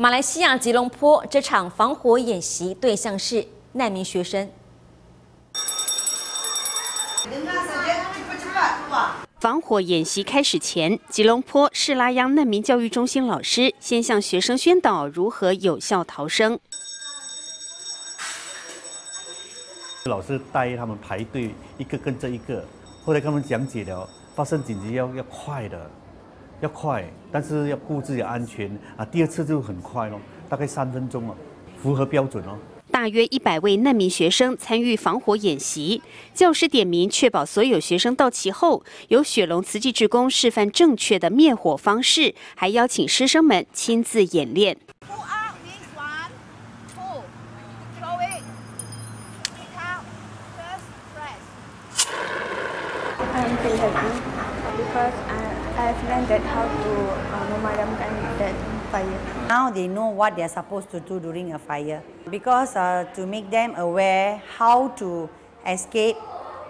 马来西亚吉隆坡这场防火演习对象是难民学生。 防火演习开始前，吉隆坡士拉央难民教育中心老师先向学生宣导如何有效逃生。老师带他们排队，一个跟着一个。后来跟他们讲解了，发生紧急要快的，要快，但是要顾自己安全啊。第二次就很快咯，大概3分钟哦，符合标准哦。 大约100位难民学生参与防火演习，教师点名确保所有学生到齐后，由雪龙慈济志工示范正确的灭火方式，还邀请师生们亲自演练。Fire. Now they know what they are supposed to do during a fire because to make them aware how to escape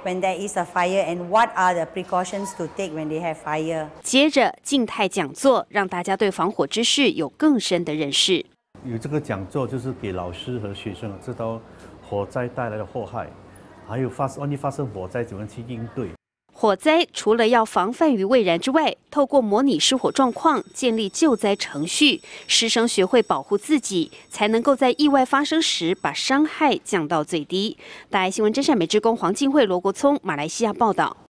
when there is a fire and what are the precautions to take when they have fire. 接着静态讲座让大家对防火知识有更深的认识。有这个讲座就是给老师和学生知道火灾带来的祸害，还有万一发生火灾怎么去应对。 火灾除了要防范于未然之外，透过模拟失火状况，建立救灾程序，师生学会保护自己，才能够在意外发生时把伤害降到最低。大爱新闻真善美志工黄静慧、罗国聪，马来西亚报道。